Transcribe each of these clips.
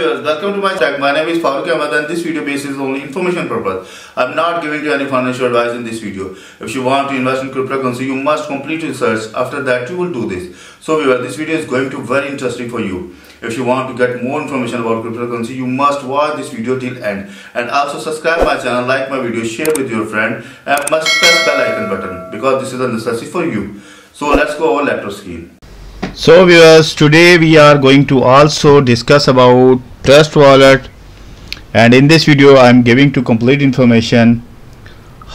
viewers, welcome to my channel. My name is Faruk Ahmad and this video basis only information purpose. I am not giving you any financial advice in this video. If you want to invest in cryptocurrency, you must complete research. After that, you will do this. So viewers, this video is going to be very interesting for you. If you want to get more information about cryptocurrency, you must watch this video till end. And also subscribe my channel, like my video, share with your friend and must press bell icon button because this is a necessity for you. So let's go over laptop screen. So viewers, today we are going to also discuss about Trust Wallet, and in this video I am giving to complete information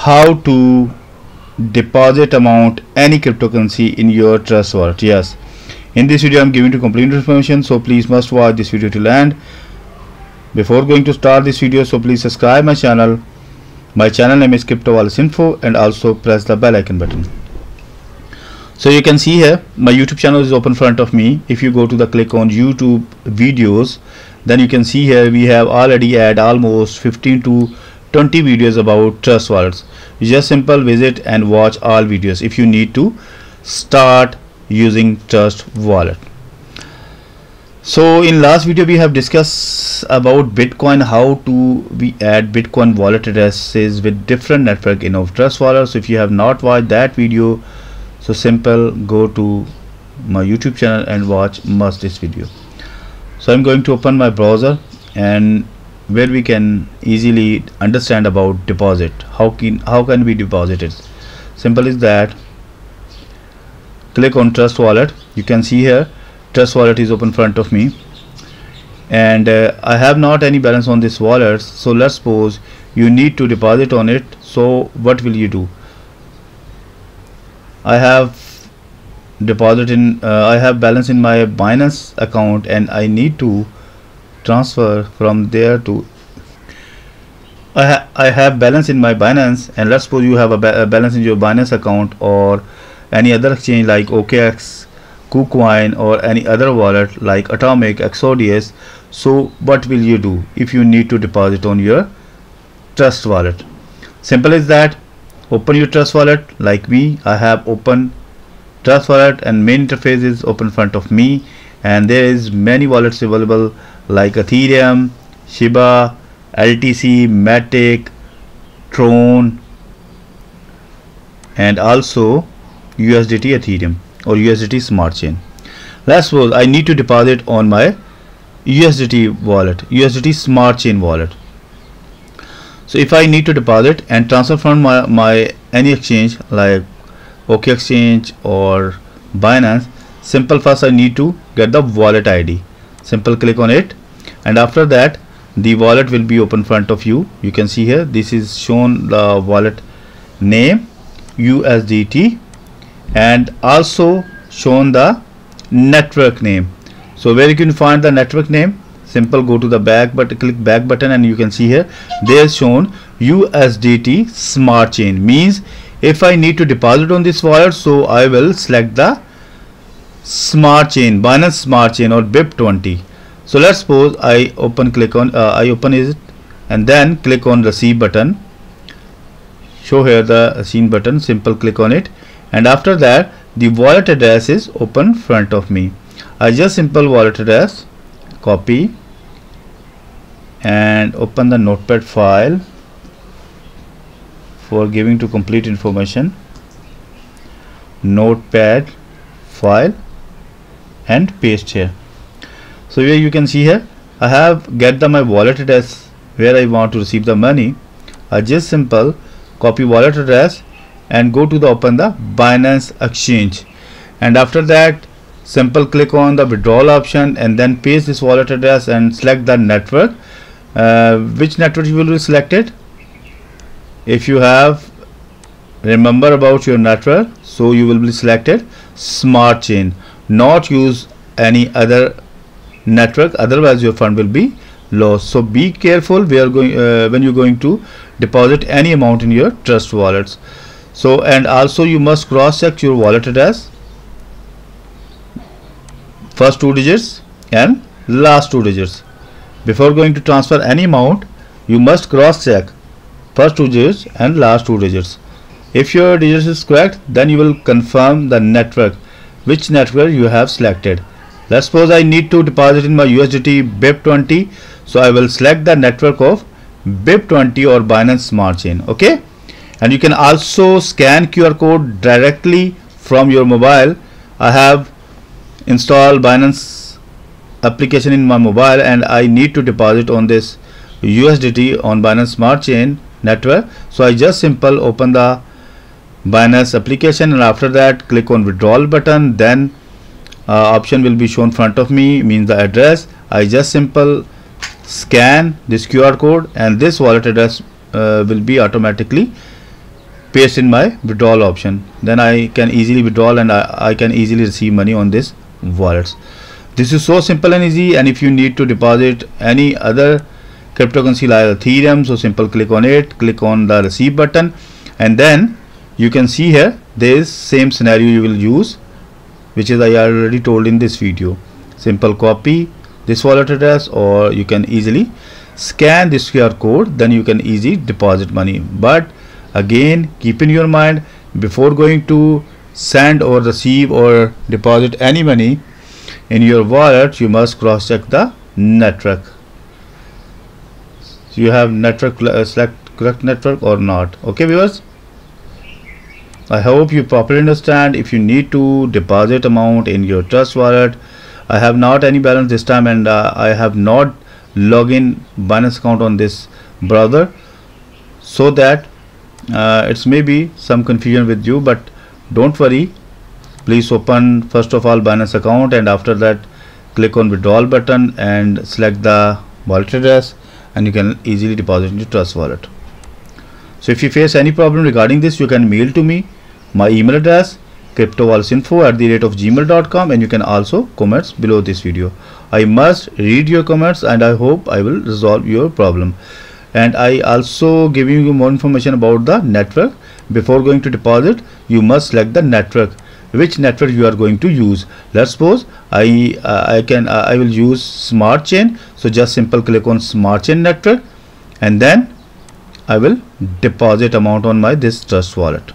how to deposit amount any cryptocurrency in your Trust Wallet. Yes, in this video I am giving to complete information, so please must watch this video till end. Before going to start this video, so please subscribe my channel. My channel name is Crypto Wallets Info and also press the bell icon button. So you can see here my YouTube channel is open in front of me. If you go to the click on YouTube videos, then you can see here we have already had almost 15 to 20 videos about Trust Wallets. You just simple visit and watch all videos if you need to start using Trust Wallet. So in last video we have discussed about Bitcoin, how to we add Bitcoin wallet addresses with different network in of Trust Wallet. So if you have not watched that video, so simple go to my YouTube channel and watch must this video. So I'm going to open my browser and where we can easily understand about deposit. How can we deposit it? Simple is that click on Trust Wallet. You can see here Trust Wallet is open in front of me, and I have not any balance on this wallet. So let's suppose you need to deposit on it. So what will you do? I have balance in my Binance account and I need to transfer from there to I have balance in my Binance, and let's suppose you have a balance in your Binance account or any other exchange like OKX, kucoin or any other wallet like Atomic, Exodus. So what will you do if you need to deposit on your Trust Wallet? Simple is that open your Trust Wallet. Like me, I have open Trust Wallet and main interface is open in front of me, and there is many wallets available like Ethereum, Shiba, LTC, Matic, Tron, and also USDT Ethereum or USDT Smart Chain. Last suppose I need to deposit on my USDT wallet, USDT Smart Chain wallet. So if I need to deposit and transfer from my any exchange like OK Exchange or Binance, simple first I need to get the wallet ID. Simple click on it, and after that the wallet will be open in front of you. You can see here this is shown the wallet name USDT and also shown the network name. So where you can find the network name, simple go to the back, but click back button, and you can see here there is shown USDT Smart Chain. Means if I need to deposit on this wallet, so I will select the Smart Chain, Binance Smart Chain or BIP20. So let's suppose I open it and then click on receive button. Show here the receive button. Simple click on it, and after that the wallet address is open front of me. I just simple wallet address copy and open the notepad file for giving to complete information, notepad file, and paste here. So here you can see here I have get the my wallet address where I want to receive the money. I just simple copy wallet address and go to the open the Binance exchange, and after that simple click on the withdrawal option and then paste this wallet address and select the network. Which network you will select it? If you have remember about your network, so you will be selected Smart Chain. Not use any other network, otherwise your fund will be lost. So be careful when you're going to deposit any amount in your Trust Wallets. So and also you must cross check your wallet address, first two digits and last two digits. Before going to transfer any amount, you must cross check first two digits and last two digits. If your digits is correct, then you will confirm the network, which network you have selected. Let's suppose I need to deposit in my USDT BIP20. So I will select the network of BIP20 or Binance Smart Chain. Okay. And you can also scan QR code directly from your mobile. I have installed Binance application in my mobile and I need to deposit on this USDT on Binance Smart Chain network. So I just simply open the Binance application and after that click on withdrawal button. Then option will be shown in front of me, means the address. I just simply scan this QR code and this wallet address will be automatically paste in my withdrawal option. Then I can easily withdraw and I can easily receive money on this wallets. This is so simple and easy. And if you need to deposit any other cryptocurrency like Ethereum, so simple click on it, click on the receive button, and then you can see here this same scenario you will use, which is I already told in this video. Simple copy this wallet address, or you can easily scan this QR code, then you can easily deposit money. But again, keep in your mind, before going to send or receive or deposit any money in your wallet, you must cross check the network. So you have network select correct network or not. Okay viewers, I hope you properly understand. If you need to deposit amount in your Trust wallet, I have not any balance this time and I have not log in Binance account on this browser, so that it's maybe some confusion with you, but don't worry. Please open first of all Binance account and after that click on withdrawal button and select the wallet address, and you can easily deposit into Trust wallet. So if you face any problem regarding this, you can mail to me. My email address cryptowallets info@gmail.com, and you can also comments below this video. I must read your comments and I hope I will resolve your problem. And I also giving you more information about the network. Before going to deposit, you must select the network, which network you are going to use. Let's suppose I will use Smart Chain. So just simple click on Smart Chain network, and then I will deposit amount on my this Trust wallet.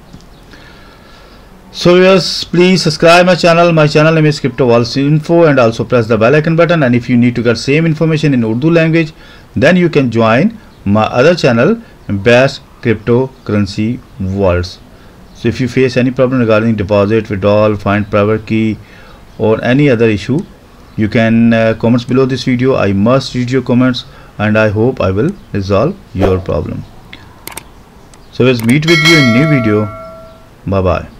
So yes, please subscribe my channel. My channel name is Crypto Wallets Info, and also press the bell icon button. And if you need to get same information in Urdu language, then you can join my other channel, Best Cryptocurrency Wallets. So if you face any problem regarding deposit, withdrawal, find private key, or any other issue, you can comments below this video. I must read your comments, and I hope I will resolve your problem. So let's meet with you in new video. Bye bye.